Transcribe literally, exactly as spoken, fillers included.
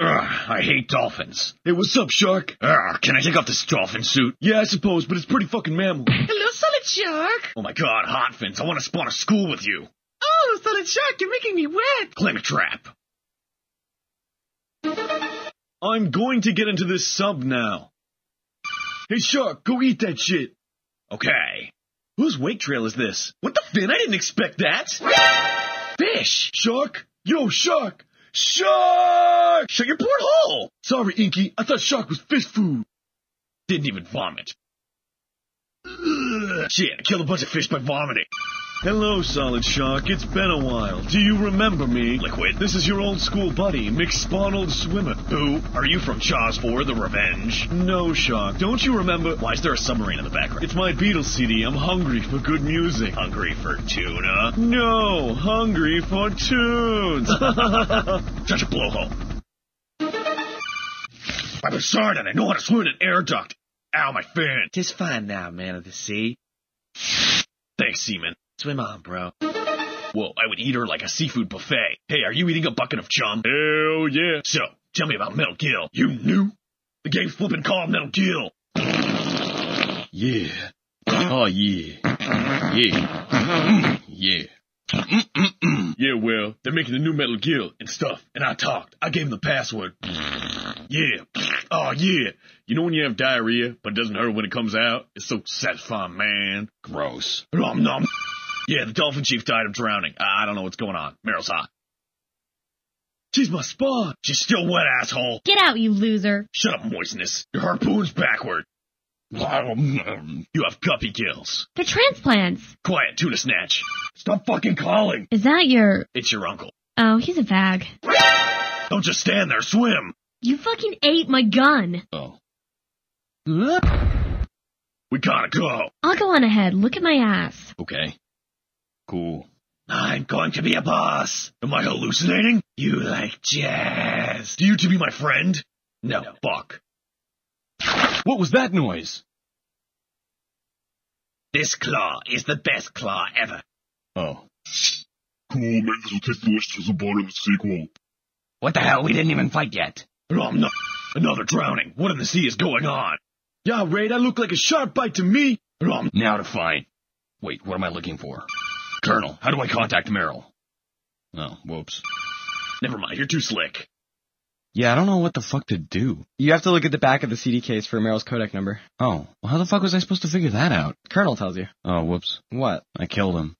Ugh, I hate dolphins. Hey, what's up, shark? Ugh, can I take off this dolphin suit? Yeah, I suppose, but it's pretty fucking mammal. Hello, solid shark. Oh my god, hot fins, I want to spawn a school with you. Oh, solid shark, you're making me wet. Claim a trap. I'm going to get into this sub now. Hey, shark, go eat that shit. Okay. Whose wake trail is this? What the fin? I didn't expect that. Fish. Shark? Yo, shark. Shark! Shut your porthole! Sorry, Inky. I thought shark was fish food. Didn't even vomit. Ugh. Shit, I killed a bunch of fish by vomiting. Hello, Solid Shark. It's been a while. Do you remember me? Liquid, this is your old school buddy, McSpawnald Swimmer. Who? Are you from Jaws four, The Revenge? No, Shark. Don't you remember? Why is there a submarine in the background? It's my Beatles C D. I'm hungry for good music. Hungry for tuna? No, hungry for tunes. Such a blowhole. I'm a sardine. I know how to swim in an air duct. Ow, my fin. Just fine now, man of the sea. Thanks, Seaman. Swim on, bro. Whoa, I would eat her like a seafood buffet. Hey, are you eating a bucket of chum? Hell yeah. So, tell me about Metal Gill. You knew? The game's flippin' called Metal Gill. Yeah. Oh, yeah. Yeah. Yeah. Yeah, well, they're making a new Metal Gill and stuff, and I talked. I gave them the password. Yeah. Oh, yeah. You know when you have diarrhea, but it doesn't hurt when it comes out? It's so satisfying, man. Gross. Nom nom. Yeah, the dolphin chief died of drowning. I don't know what's going on. Meryl's hot. She's my spawn. She's still wet, asshole. Get out, you loser. Shut up, moistness. Your harpoon's backward. You have guppy gills. They're transplants. Quiet, tuna snatch. Stop fucking calling. Is that your... It's your uncle. Oh, he's a vag. Don't just stand there. Swim. You fucking ate my gun. Oh. We gotta go. I'll go on ahead. Look at my ass. Okay. Cool. I'm going to be a boss. Am I hallucinating? You like jazz. Do you two be my friend? No. no. Fuck. What was that noise? This claw is the best claw ever. Oh. Cool, maybe this will take the wish to the bottom of the sequel. What the hell? We didn't even fight yet. Oh, no. Another drowning. What in the sea is going on? Yeah, Ray, that looked like a sharp bite to me. Oh, now to find. Wait, what am I looking for? Colonel, how do I contact Meryl? Oh, whoops. Never mind, you're too slick. Yeah, I don't know what the fuck to do. You have to look at the back of the C D case for Meryl's codec number. Oh, well, how the fuck was I supposed to figure that out? Colonel tells you. Oh, whoops. What? I killed him.